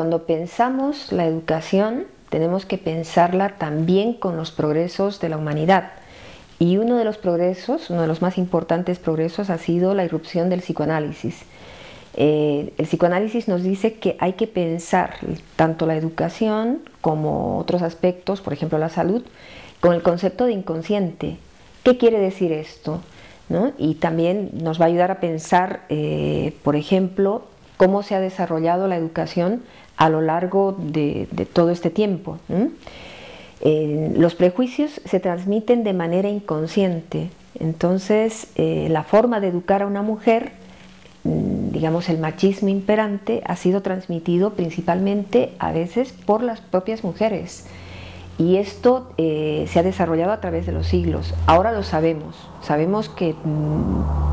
cuando pensamos la educación, tenemos que pensarla también con los progresos de la humanidad. Y uno de los progresos, uno de los más importantes progresos, ha sido la irrupción del psicoanálisis. El psicoanálisis nos dice que hay que pensar tanto la educación como otros aspectos, por ejemplo la salud, con el concepto de inconsciente. ¿Qué quiere decir esto? ¿No? Y también nos va a ayudar a pensar, por ejemplo, cómo se ha desarrollado la educación a lo largo de todo este tiempo. Los prejuicios se transmiten de manera inconsciente. Entonces, la forma de educar a una mujer, digamos el machismo imperante, ha sido transmitido principalmente a veces por las propias mujeres. Y esto se ha desarrollado a través de los siglos. Ahora lo sabemos. Sabemos que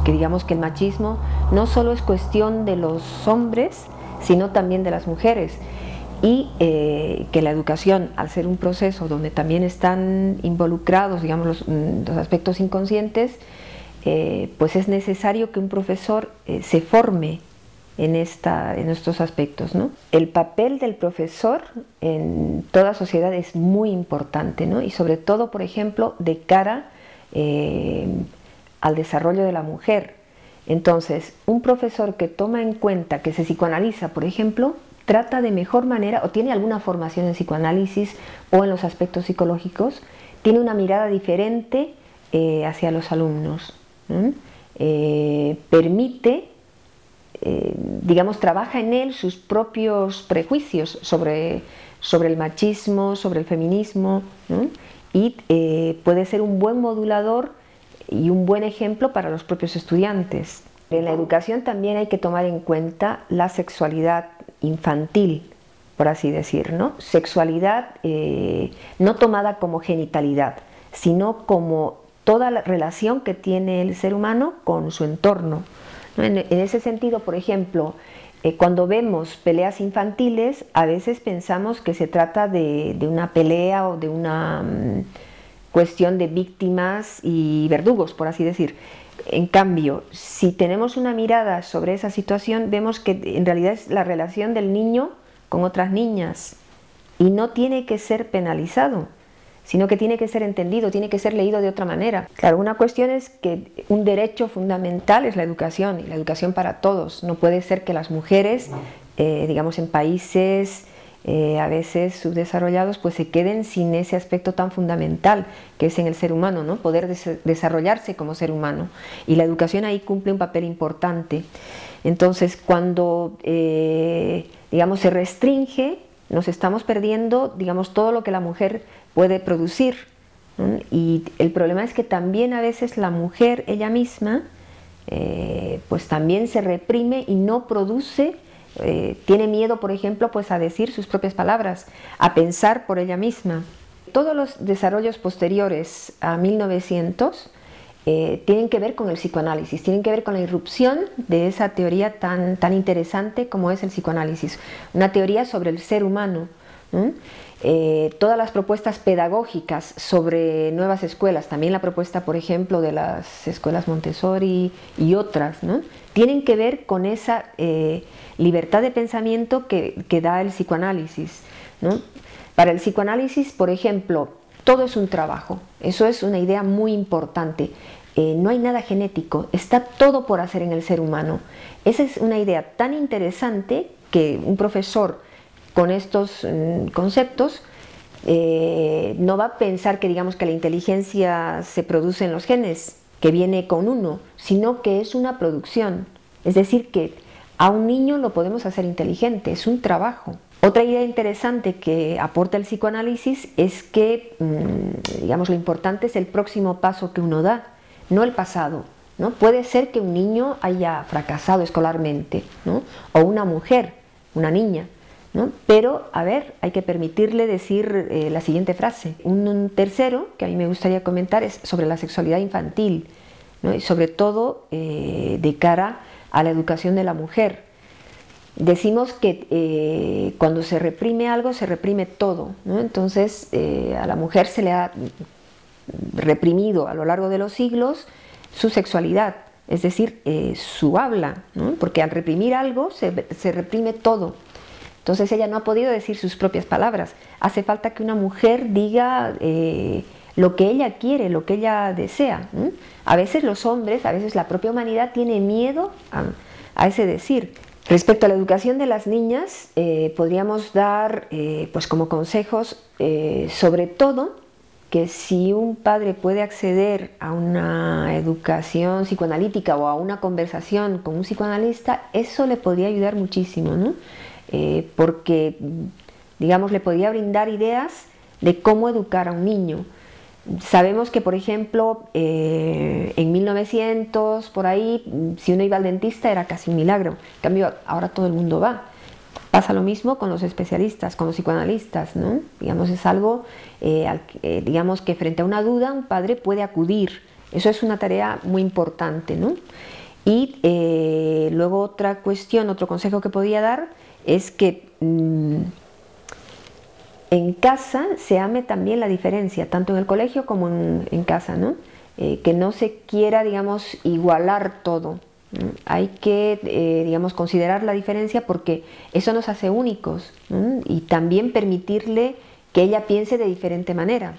digamos que el machismo no solo es cuestión de los hombres, sino también de las mujeres. Y que la educación, al ser un proceso donde también están involucrados, digamos, los aspectos inconscientes, pues es necesario que un profesor se forme en estos aspectos, ¿no? El papel del profesor en toda sociedad es muy importante, ¿no? Y sobre todo, por ejemplo, de cara al desarrollo de la mujer. Entonces, un profesor que toma en cuenta, que se psicoanaliza, por ejemplo, trata de mejor manera, o tiene alguna formación en psicoanálisis o en los aspectos psicológicos, tiene una mirada diferente hacia los alumnos, ¿no? Permite, digamos, trabaja en él sus propios prejuicios sobre el machismo, sobre el feminismo, ¿no? Y puede ser un buen modulador y un buen ejemplo para los propios estudiantes. En la educación también hay que tomar en cuenta la sexualidad infantil, por así decir, ¿no? Sexualidad no tomada como genitalidad, sino como toda la relación que tiene el ser humano con su entorno. En ese sentido, por ejemplo, cuando vemos peleas infantiles, a veces pensamos que se trata de una pelea o de una cuestión de víctimas y verdugos, por así decir. En cambio, si tenemos una mirada sobre esa situación, vemos que en realidad es la relación del niño con otras niñas y no tiene que ser penalizado, sino que tiene que ser entendido, tiene que ser leído de otra manera. Claro, una cuestión es que un derecho fundamental es la educación, y la educación para todos. No puede ser que las mujeres, digamos en países a veces subdesarrollados, pues se queden sin ese aspecto tan fundamental que es en el ser humano, ¿no? Poder desarrollarse como ser humano. Y la educación ahí cumple un papel importante. Entonces, cuando digamos, se restringe, nos estamos perdiendo, digamos, todo lo que la mujer puede producir, ¿no? Y el problema es que también a veces la mujer ella misma pues también se reprime y no produce, tiene miedo, por ejemplo, pues a decir sus propias palabras, a pensar por ella misma. Todos los desarrollos posteriores a 1900 tienen que ver con el psicoanálisis, tienen que ver con la irrupción de esa teoría tan interesante como es el psicoanálisis, una teoría sobre el ser humano, ¿no? Todas las propuestas pedagógicas sobre nuevas escuelas, también la propuesta, por ejemplo, de las escuelas Montessori y otras, ¿no? Tienen que ver con esa libertad de pensamiento que da el psicoanálisis, ¿no? Para el psicoanálisis, por ejemplo, todo es un trabajo, eso es una idea muy importante. No hay nada genético, está todo por hacer en el ser humano. Esa es una idea tan interesante que un profesor con estos conceptos no va a pensar que, digamos, que la inteligencia se produce en los genes, que viene con uno, sino que es una producción. Es decir, que a un niño lo podemos hacer inteligente, es un trabajo. Otra idea interesante que aporta el psicoanálisis es que, digamos, lo importante es el próximo paso que uno da, no el pasado, ¿no? Puede ser que un niño haya fracasado escolarmente, ¿no? O una mujer, una niña, ¿no? Pero, a ver, hay que permitirle decir la siguiente frase. Un tercero que a mí me gustaría comentar es sobre la sexualidad infantil, ¿no? Y sobre todo de cara a la educación de la mujer. Decimos que cuando se reprime algo, se reprime todo, ¿no? Entonces, a la mujer se le ha reprimido a lo largo de los siglos su sexualidad, es decir, su habla, ¿no? Porque al reprimir algo se reprime todo. Entonces ella no ha podido decir sus propias palabras. Hace falta que una mujer diga lo que ella quiere, lo que ella desea. ¿Mm? A veces los hombres, a veces la propia humanidad tiene miedo a ese decir. Respecto a la educación de las niñas, podríamos dar pues como consejos, sobre todo, que si un padre puede acceder a una educación psicoanalítica o a una conversación con un psicoanalista, eso le podría ayudar muchísimo, ¿no? Porque, digamos, le podría brindar ideas de cómo educar a un niño. Sabemos que, por ejemplo, en 1900, por ahí, si uno iba al dentista era casi un milagro. En cambio, ahora todo el mundo va. Pasa lo mismo con los especialistas, con los psicoanalistas, ¿no? Digamos, es algo digamos que frente a una duda un padre puede acudir. Eso es una tarea muy importante, ¿no? Y luego otra cuestión, otro consejo que podía dar es que en casa se ame también la diferencia, tanto en el colegio como en casa, ¿no? Que no se quiera, digamos, igualar todo. Hay que, digamos, considerar la diferencia porque eso nos hace únicos, y también permitirle que ella piense de diferente manera.